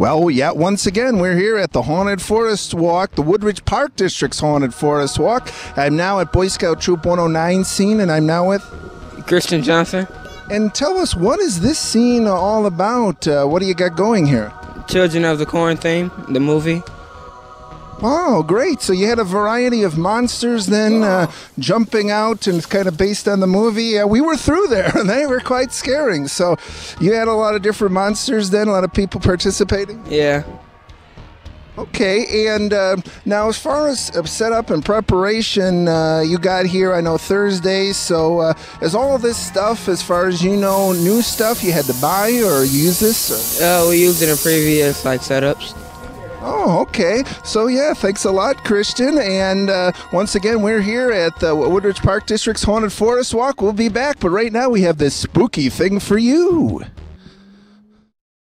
Well, yeah, once again, we're here at the Haunted Forest Walk, the Woodridge Park District's Haunted Forest Walk. I'm now at Boy Scout Troop 109 scene, and I'm now with Christian Johnson. And tell us, what is this scene all about? What do you got going here? Children of the Corn theme, the movie. Oh, great. So you had a variety of monsters then jumping out, and it's kind of based on the movie. We were through there, and they were quite scaring. So you had a lot of different monsters then, a lot of people participating? Yeah. Okay, and now as far as setup and preparation, you got here, I know, Thursday. So is all of this stuff, as far as you know, new stuff you had to buy or use this? We used it in previous setups. Oh, okay. So, yeah, thanks a lot, Christian. And once again, we're here at the Woodridge Park District's Haunted Forest Walk. We'll be back, but right now we have this spooky thing for you.